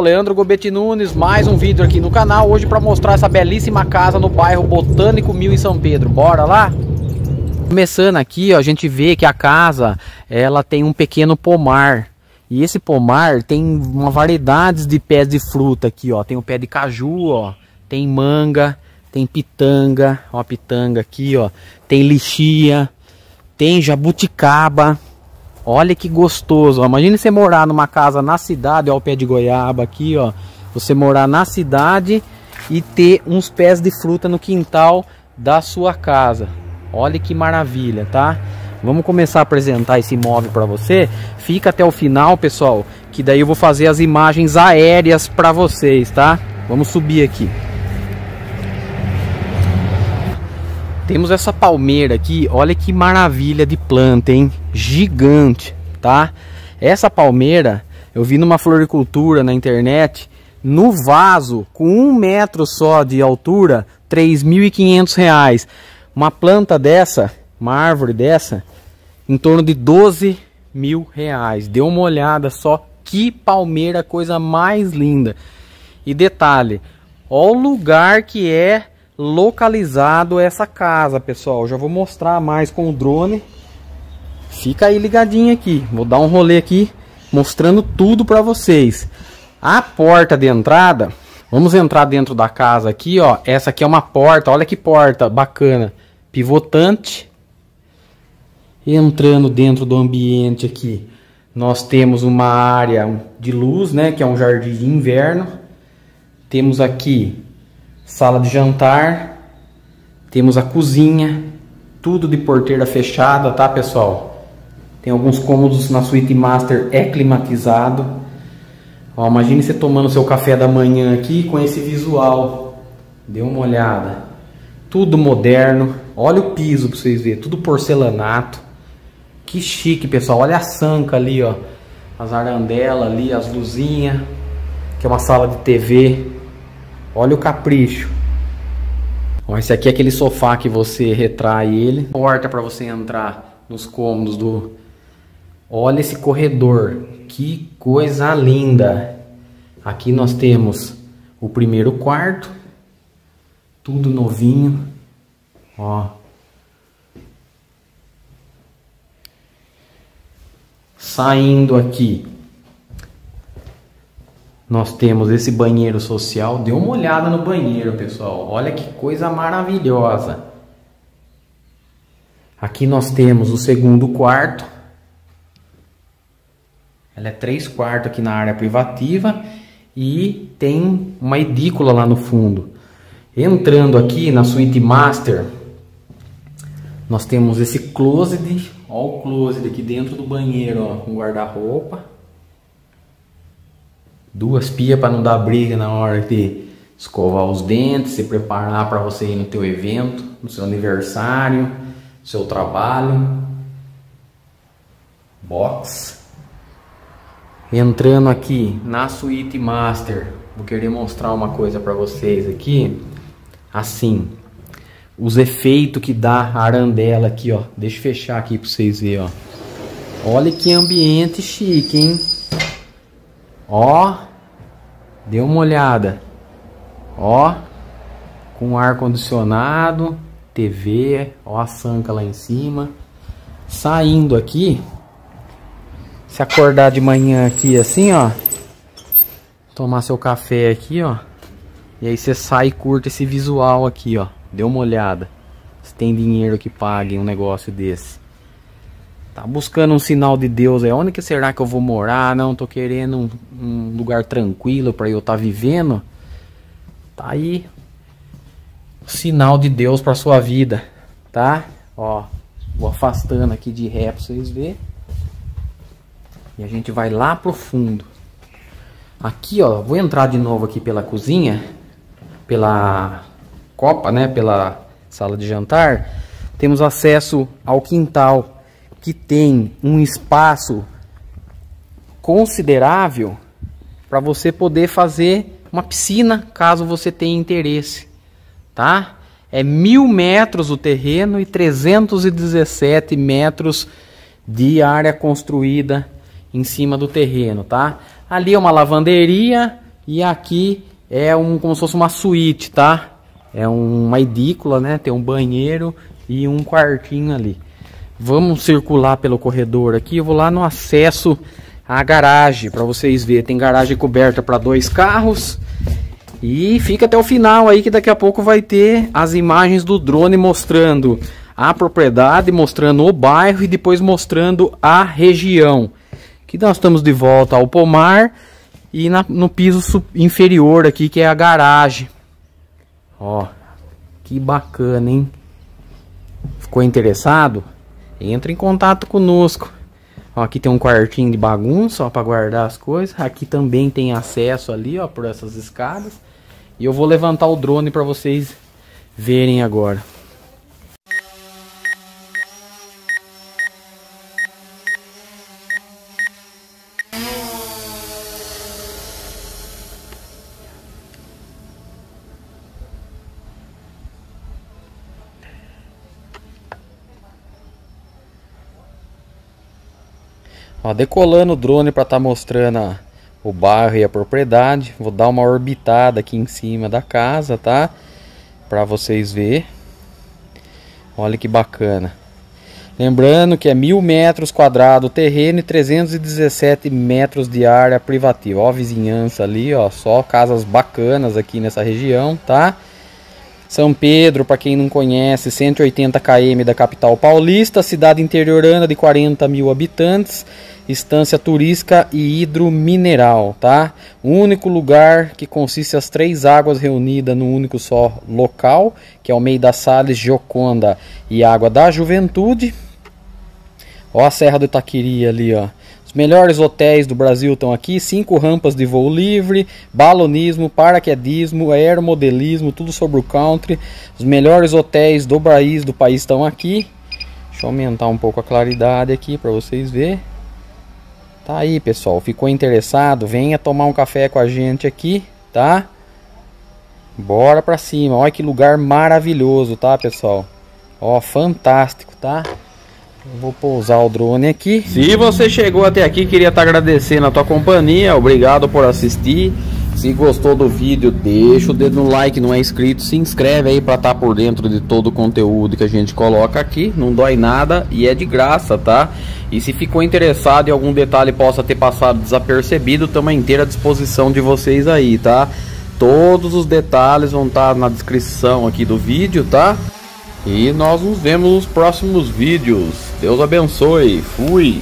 Leandro Gobetti Nunes, mais um vídeo aqui no canal, hoje para mostrar essa belíssima casa no bairro Botânico Mil em São Pedro. Bora lá? Começando aqui, ó, a gente vê que a casa, ela tem um pequeno pomar. E esse pomar tem uma variedade de pés de fruta aqui, ó. Tem o pé de caju, ó, tem manga, tem pitanga, ó, pitanga aqui, ó. Tem lixia, tem jabuticaba. Olha que gostoso, ó. Imagina você morar numa casa na cidade, ó, o pé de goiaba aqui, ó. Você morar na cidade e ter uns pés de fruta no quintal da sua casa. Olha que maravilha, tá? Vamos começar a apresentar esse imóvel para você. Fica até o final, pessoal, que daí eu vou fazer as imagens aéreas para vocês, tá? Vamos subir aqui. Temos essa palmeira aqui, olha que maravilha de planta, hein? Gigante, tá? Essa palmeira, eu vi numa floricultura na internet, no vaso, com 1 metro só de altura, R$ 3.500. Uma planta dessa, uma árvore dessa, em torno de R$ 12.000. Dê uma olhada só, que palmeira, coisa mais linda. E detalhe, olha o lugar que é localizado essa casa, pessoal. Já vou mostrar mais com o drone. Fica aí ligadinho aqui. Vou dar um rolê aqui mostrando tudo para vocês. A porta de entrada. Vamos entrar dentro da casa aqui, ó. Essa aqui é uma porta. Olha que porta bacana, pivotante. Entrando dentro do ambiente aqui, nós temos uma área de luz, né, que é um jardim de inverno. Temos aqui sala de jantar, temos a cozinha, tudo de porteira fechada, tá, pessoal? Tem alguns cômodos na suíte master, é climatizado. Ó, imagine você tomando seu café da manhã aqui com esse visual. Dê uma olhada. Tudo moderno. Olha o piso para vocês verem, tudo porcelanato. Que chique, pessoal. Olha a sanca ali, ó. As arandelas ali, as luzinhas. Que é uma sala de TV. Olha o capricho. Ó, esse aqui é aquele sofá que você retrai ele. Porta para você entrar nos cômodos do... Olha esse corredor. Que coisa linda. Aqui nós temos o primeiro quarto. Tudo novinho. Ó. Saindo aqui, nós temos esse banheiro social. Dê uma olhada no banheiro, pessoal. Olha que coisa maravilhosa. Aqui nós temos o segundo quarto. Ela é 3/4 aqui na área privativa. E tem uma edícula lá no fundo. Entrando aqui na suíte master, nós temos esse closet. Olha o closet aqui dentro do banheiro, ó, com guarda-roupa. Duas pias para não dar briga na hora de escovar os dentes, se preparar para você ir no teu evento, no seu aniversário, no seu trabalho. Box. Entrando aqui na suíte master, vou querer mostrar uma coisa para vocês aqui. Assim, os efeitos que dá a arandela aqui, ó. Deixa eu fechar aqui para vocês verem, ó. Olha que ambiente chique, hein? Ó, dê uma olhada, ó, com ar condicionado, TV, ó a sanca lá em cima. Saindo aqui, se acordar de manhã aqui assim, ó, tomar seu café aqui, ó, e aí você sai e curta esse visual aqui, ó, dê uma olhada, se tem dinheiro que pague um negócio desse. Tá buscando um sinal de Deus, é onde que será que eu vou morar? Não, tô querendo um lugar tranquilo para eu estar vivendo. Tá aí o sinal de Deus para sua vida, tá? Ó, vou afastando aqui de ré para vocês verem. E a gente vai lá pro fundo. Aqui, ó, vou entrar de novo aqui pela cozinha, pela copa, né, pela sala de jantar. Temos acesso ao quintal, que tem um espaço considerável para você poder fazer uma piscina, caso você tenha interesse, tá? É 1.000 metros o terreno e 317 metros de área construída em cima do terreno, tá? Ali é uma lavanderia E aqui é como se fosse uma suíte, tá? É uma edícula, né? Tem um banheiro e um quartinho ali. Vamos circular pelo corredor aqui. Eu vou lá no acesso à garagem para vocês verem. Tem garagem coberta para 2 carros. E fica até o final aí, que daqui a pouco vai ter as imagens do drone mostrando a propriedade, mostrando o bairro e depois mostrando a região. Aqui nós estamos de volta ao pomar e no piso inferior aqui, que é a garagem. Ó, que bacana, hein? Ficou interessado? Entra em contato conosco. Ó, aqui tem um quartinho de bagunça, ó, para guardar as coisas. Aqui também tem acesso ali, ó, por essas escadas. E eu vou levantar o drone para vocês verem agora. Ó, decolando o drone para estar mostrando o bairro e a propriedade. Vou dar uma orbitada aqui em cima da casa, tá? Para vocês verem. Olha que bacana. Lembrando que é 1.000 metros quadrados o terreno e 317 metros de área privativa. Ó a vizinhança ali, ó. Só casas bacanas aqui nessa região, tá? São Pedro, para quem não conhece, 180 km da capital paulista, cidade interiorana de 40 mil habitantes, estância turística e hidromineral, tá? O único lugar que consiste as 3 águas reunidas num único só local, que é o Meio das Sales, Gioconda e Água da Juventude. Ó a Serra do Itaqueri ali, ó. Os melhores hotéis do Brasil estão aqui, 5 rampas de voo livre, balonismo, paraquedismo, aeromodelismo, tudo sobre o country. Os melhores hotéis do país estão aqui. Deixa eu aumentar um pouco a claridade aqui para vocês verem. Tá aí, pessoal. Ficou interessado? Venha tomar um café com a gente aqui, tá? Bora pra cima. Olha que lugar maravilhoso, tá, pessoal? Ó, fantástico, tá? Vou pousar o drone aqui. Se você chegou até aqui, queria estar agradecendo a tua companhia. Obrigado por assistir. Se gostou do vídeo, deixa o dedo no like. Não é inscrito, se inscreve aí para estar por dentro de todo o conteúdo que a gente coloca aqui. Não dói nada e é de graça, tá? E se ficou interessado em algum detalhe possa ter passado desapercebido, estamos à inteira disposição de vocês aí, tá? Todos os detalhes vão estar na descrição aqui do vídeo, tá? E nós nos vemos nos próximos vídeos. Deus abençoe. Fui!